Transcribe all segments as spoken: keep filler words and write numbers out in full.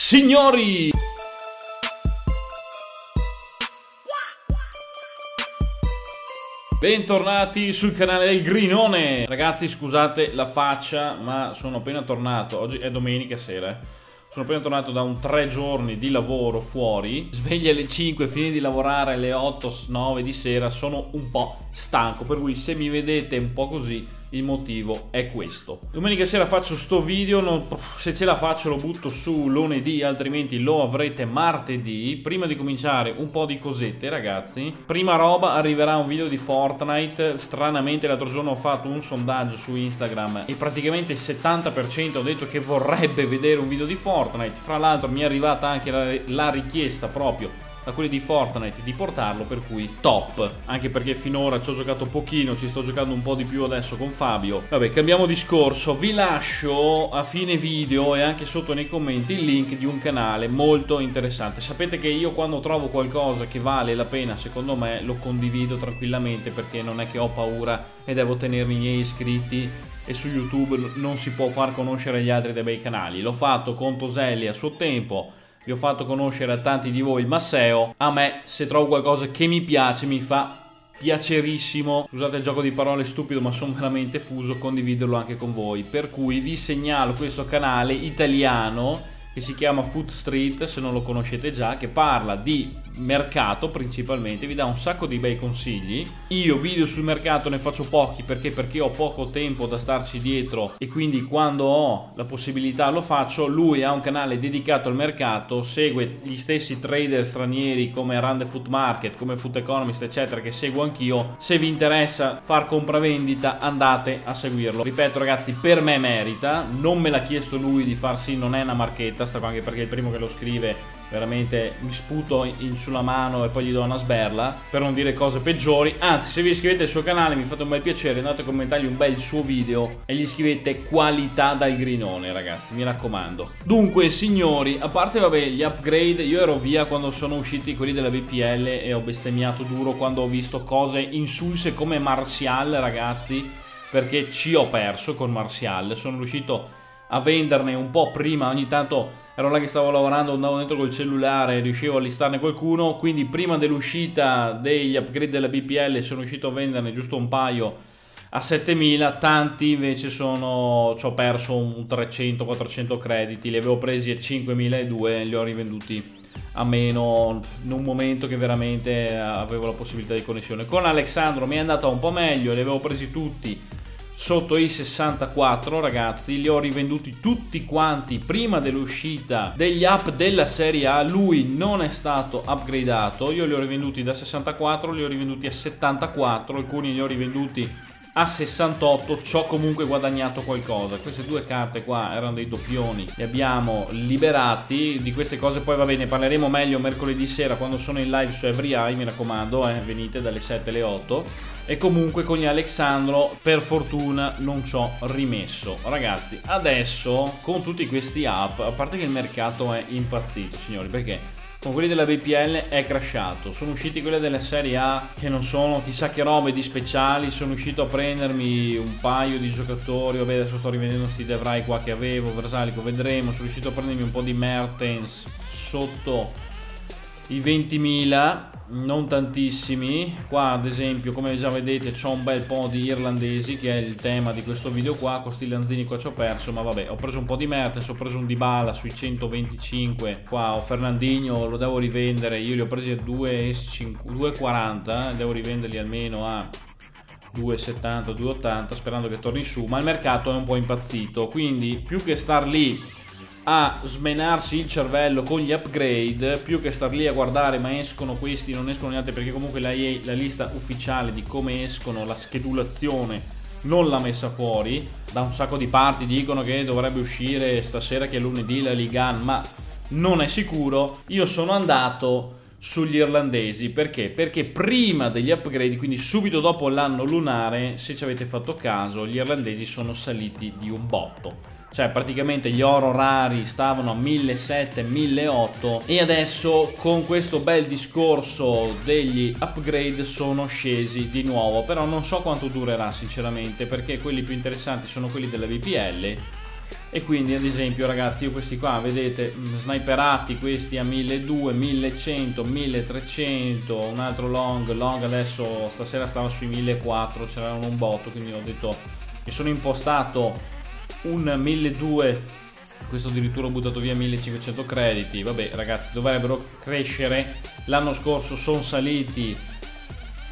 Signori! Bentornati sul canale del Grinone! Ragazzi, scusate la faccia, ma sono appena tornato. Oggi è domenica sera, eh. Sono appena tornato da un tre giorni di lavoro fuori. Sveglia alle cinque, fine di lavorare alle otto nove di sera. Sono un po' stanco, per cui se mi vedete un po' così, il motivo è questo. Domenica sera faccio sto video, non, se ce la faccio lo butto su lunedì, altrimenti lo avrete martedì. Prima di cominciare un po' di cosette, ragazzi. Prima roba, arriverà un video di Fortnite. Stranamente l'altro giorno ho fatto un sondaggio su Instagram e praticamente il settanta per cento ho detto che vorrebbe vedere un video di Fortnite. Fra l'altro mi è arrivata anche la, la richiesta proprio da quelli di Fortnite di portarlo, per cui top, anche perché finora ci ho giocato pochino, ci sto giocando un po' di più adesso con Fabio. Vabbè, cambiamo discorso, vi lascio a fine video e anche sotto nei commenti il link di un canale molto interessante. Sapete che io quando trovo qualcosa che vale la pena, secondo me, lo condivido tranquillamente, perché non è che ho paura e devo tenermi i miei iscritti, e su YouTube non si può far conoscere gli altri dei bei canali. L'ho fatto con Toselli a suo tempo, vi ho fatto conoscere a tanti di voi il Masseo. A me, se trovo qualcosa che mi piace, mi fa piacerissimo, scusate il gioco di parole stupido, ma sono veramente fuso, condividerlo anche con voi. Per cui vi segnalo questo canale italiano che si chiama Food Street, se non lo conoscete già, che parla di mercato principalmente, vi dà un sacco di bei consigli. Io video sul mercato ne faccio pochi, perché perché ho poco tempo da starci dietro e quindi quando ho la possibilità lo faccio. Lui ha un canale dedicato al mercato, segue gli stessi trader stranieri come Run The Food Market, come Food Economist eccetera, che seguo anch'io. Se vi interessa far compravendita, andate a seguirlo. Ripeto ragazzi, per me merita, non me l'ha chiesto lui di farsi, non è una marchetta sta qua, anche perché è il primo che lo scrive. Veramente mi sputo in sulla mano e poi gli do una sberla, per non dire cose peggiori. Anzi, se vi iscrivete al suo canale mi fate un bel piacere, andate a commentargli un bel suo video e gli scrivete qualità dal Grinone, ragazzi, mi raccomando. Dunque signori, a parte vabbè gli upgrade, io ero via quando sono usciti quelli della V P L e ho bestemmiato duro quando ho visto cose insulse come Martial, ragazzi, perché ci ho perso con Martial. Sono riuscito a venderne un po' prima, ogni tanto ero là che stavo lavorando, andavo dentro col cellulare e riuscivo a listarne qualcuno, quindi prima dell'uscita degli upgrade della B P L sono riuscito a venderne giusto un paio a settemila, tanti invece sono, ci ho perso un trecento quattrocento crediti, li avevo presi a cinquemiladuecento, li ho rivenduti a meno in un momento che veramente avevo la possibilità di connessione. Con Alessandro mi è andata un po' meglio, li avevo presi tutti sotto i sessantaquattro, ragazzi, li ho rivenduti tutti quanti prima dell'uscita degli app della serie A. Lui non è stato upgradato, io li ho rivenduti da sessantaquattro, li ho rivenduti a settantaquattro, alcuni li ho rivenduti a sessantotto, ci ho comunque guadagnato qualcosa. Queste due carte qua erano dei doppioni, li abbiamo liberati. Di queste cose poi va bene, parleremo meglio mercoledì sera quando sono in live su Every Eye, mi raccomando, eh, venite dalle sette alle otto. E comunque con gli Alessandro per fortuna non ci ho rimesso. Ragazzi, adesso con tutti questi app, a parte che il mercato è impazzito signori, perché con quelli della V P L è crashato, sono usciti quelli della serie A che non sono chissà che robe di speciali, sono uscito a prendermi un paio di giocatori, vabbè adesso sto rivendendo sti De Vrij qua che avevo, Versalico vedremo, sono riuscito a prendermi un po' di Mertens sotto i ventimila, non tantissimi. Qua ad esempio, come già vedete, c'ho un bel po' di irlandesi, che è il tema di questo video qua, con sti lanzini qua ci ho perso, ma vabbè, ho preso un po' di Mertens, ho preso un Dybala sui centoventicinque, qua ho Fernandinho, lo devo rivendere, io li ho presi a due quaranta, devo rivenderli almeno a due settanta, due ottanta, sperando che torni su, ma il mercato è un po' impazzito, quindi più che star lì a smenarsi il cervello con gli upgrade, più che star lì a guardare ma escono questi, non escono gli altri, perché comunque la, E A, la lista ufficiale di come escono, la schedulazione non l'ha messa fuori. Da un sacco di parti dicono che dovrebbe uscire stasera, che è lunedì, la Ligan, ma non è sicuro. Io sono andato sugli irlandesi, perché? Perché prima degli upgrade, quindi subito dopo l'anno lunare, se ci avete fatto caso, gli irlandesi sono saliti di un botto. Cioè praticamente gli oro rari stavano a millesettecento milleottocento e adesso con questo bel discorso degli upgrade sono scesi di nuovo. Però non so quanto durerà sinceramente, perché quelli più interessanti sono quelli della V P L E quindi ad esempio ragazzi, io questi qua vedete sniperati, questi a milleduecento, millecento, milletrecento, un altro long, long adesso stasera stava sui millequattrocento, c'erano un botto, quindi ho detto mi sono impostato un milleduecento, questo addirittura ho buttato via millecinquecento crediti. Vabbè ragazzi, dovrebbero crescere, l'anno scorso sono saliti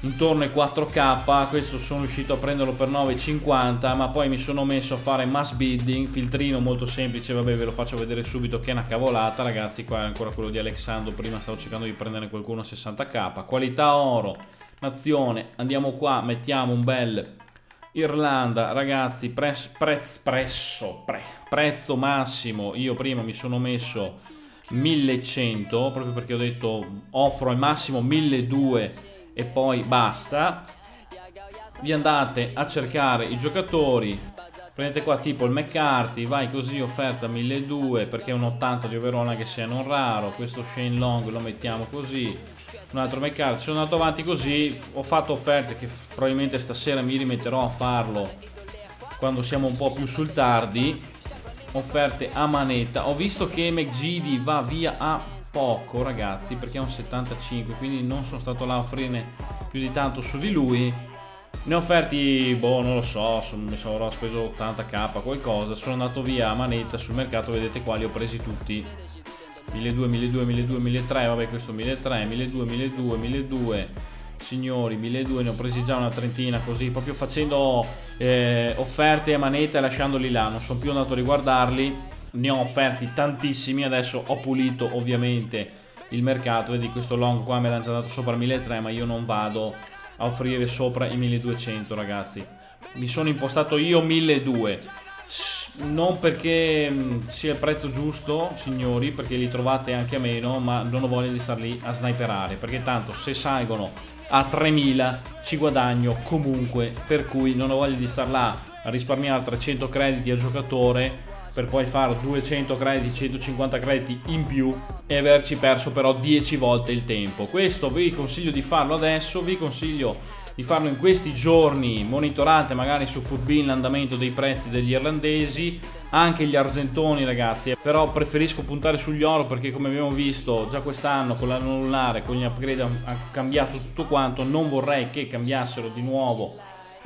intorno ai quattromila, questo sono riuscito a prenderlo per novecentocinquanta, ma poi mi sono messo a fare mass bidding, filtrino molto semplice, vabbè ve lo faccio vedere subito che è una cavolata ragazzi. Qua è ancora quello di Alessandro, prima stavo cercando di prendere qualcuno a sessanta k, qualità oro, nazione, andiamo qua, mettiamo un bel Irlanda ragazzi, prezzo, prezzo, prezzo, pre, prezzo massimo, io prima mi sono messo millecento proprio perché ho detto offro al massimo milleduecento e poi basta. Vi andate a cercare i giocatori, prendete qua tipo il McCarthy, vai così offerta milleduecento perché è un ottanta di overall anche se è non raro, questo Shane Long lo mettiamo così, un altro McCarthy, sono andato avanti così, ho fatto offerte che probabilmente stasera mi rimetterò a farlo quando siamo un po' più sul tardi, offerte a manetta. Ho visto che McGee va via a poco ragazzi perché è un settantacinque, quindi non sono stato là a offrirne più di tanto su di lui, ne ho offerti boh non lo so, mi sono speso ottanta k qualcosa, sono andato via a manetta sul mercato, vedete qua li ho presi tutti milleduecento, milleduecento, milleduecento, milletrecento, vabbè questo milletrecento, milleduecento, milleduecento, milleduecento signori, milleduecento, ne ho presi già una trentina così proprio facendo eh, offerte a manetta e lasciandoli là, non sono più andato a riguardarli. Ne ho offerti tantissimi, adesso ho pulito ovviamente il mercato, vedi questo long qua me l'hanno già dato sopra milletrecento, ma io non vado a offrire sopra i milleduecento ragazzi, mi sono impostato io milleduecento, non perché sia il prezzo giusto signori, perché li trovate anche a meno, ma non ho voglia di star lì a sniperare, perché tanto se salgono a tremila ci guadagno comunque, per cui non ho voglia di star là a risparmiare trecento crediti a giocatore per poi fare duecento crediti, centocinquanta crediti in più e averci perso però dieci volte il tempo. Questo vi consiglio di farlo adesso, vi consiglio di farlo in questi giorni, monitorate magari su Futbin l'andamento dei prezzi degli irlandesi, anche gli argentoni ragazzi, però preferisco puntare sugli oro perché come abbiamo visto già quest'anno con l'annullare, con gli upgrade ha cambiato tutto quanto, non vorrei che cambiassero di nuovo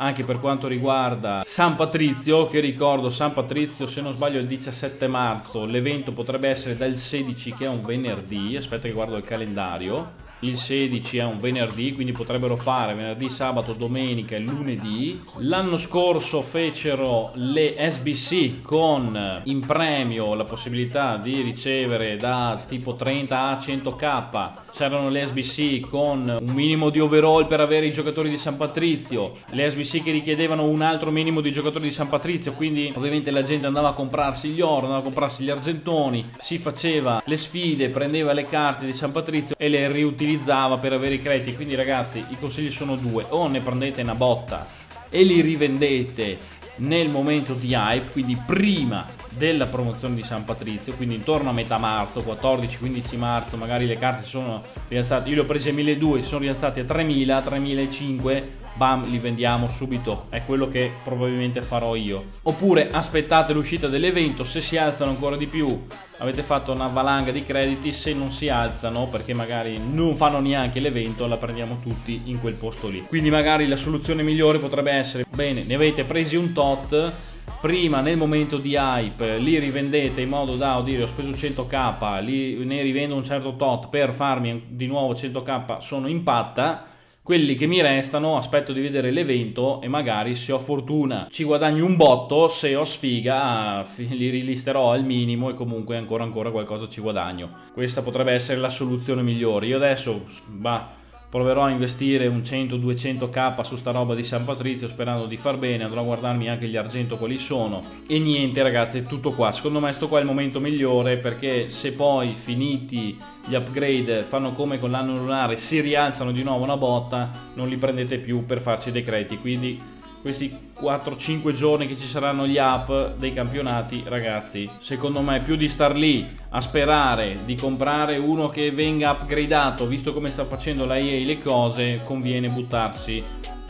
anche per quanto riguarda San Patrizio, che ricordo San Patrizio se non sbaglio è il diciassette marzo, l'evento potrebbe essere dal sedici che è un venerdì, aspetta che guardo il calendario, il sedici è un venerdì, quindi potrebbero fare venerdì, sabato, domenica e lunedì. L'anno scorso fecero le S B C con in premio la possibilità di ricevere da tipo trenta a centomila, c'erano le S B C con un minimo di overall per avere i giocatori di San Patrizio, le S B C che richiedevano un altro minimo di giocatori di San Patrizio, quindi ovviamente la gente andava a comprarsi gli oro, andava a comprarsi gli argentoni, si faceva le sfide, prendeva le carte di San Patrizio e le riutilizzava per avere i crediti. Quindi ragazzi i consigli sono due, o ne prendete una botta e li rivendete nel momento di hype, quindi prima della promozione di San Patrizio, quindi intorno a metà marzo, quattordici quindici marzo magari le carte sono rialzate, io le ho prese a milleduecento, sono rialzate a tremila, tremilacinquecento, bam, li vendiamo subito, è quello che probabilmente farò io, oppure aspettate l'uscita dell'evento, se si alzano ancora di più avete fatto una valanga di crediti, se non si alzano perché magari non fanno neanche l'evento la prendiamo tutti in quel posto lì, quindi magari la soluzione migliore potrebbe essere bene, ne avete presi un tot, prima nel momento di hype li rivendete in modo da dire ho speso centomila, li, ne rivendo un certo tot per farmi di nuovo centomila, sono in patta, quelli che mi restano aspetto di vedere l'evento e magari se ho fortuna ci guadagno un botto, se ho sfiga li rilisterò al minimo e comunque ancora ancora qualcosa ci guadagno. Questa potrebbe essere la soluzione migliore. Io adesso bah, proverò a investire un cento duecento k su sta roba di San Patrizio sperando di far bene, andrò a guardarmi anche gli argento quali sono e niente ragazzi, è tutto qua, secondo me sto qua è il momento migliore perché se poi finiti gli upgrade fanno come con l'anno lunare, si rialzano di nuovo una botta, non li prendete più per farci dei crediti, quindi questi quattro cinque giorni che ci saranno gli up dei campionati ragazzi, secondo me più di star lì a sperare di comprare uno che venga upgradato, visto come sta facendo la E A le cose, conviene buttarsi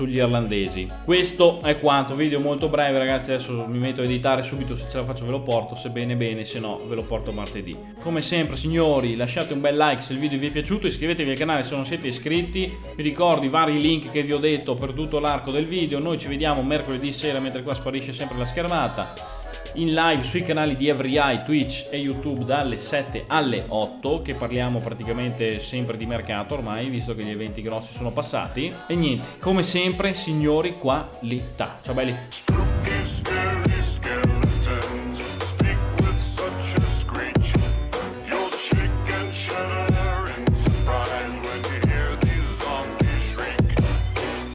sugli irlandesi. Questo è quanto, video molto breve ragazzi, adesso mi metto a editare subito, se ce la faccio ve lo porto, se bene bene, se no ve lo porto martedì. Come sempre signori, lasciate un bel like se il video vi è piaciuto, iscrivetevi al canale se non siete iscritti, vi ricordo i vari link che vi ho detto per tutto l'arco del video. Noi ci vediamo mercoledì sera, mentre qua sparisce sempre la schermata, in live sui canali di Every Eye, Twitch e YouTube dalle sette alle otto, che parliamo praticamente sempre di mercato ormai, visto che gli eventi grossi sono passati. E niente, come sempre signori, qua l'I T A. Ciao belli!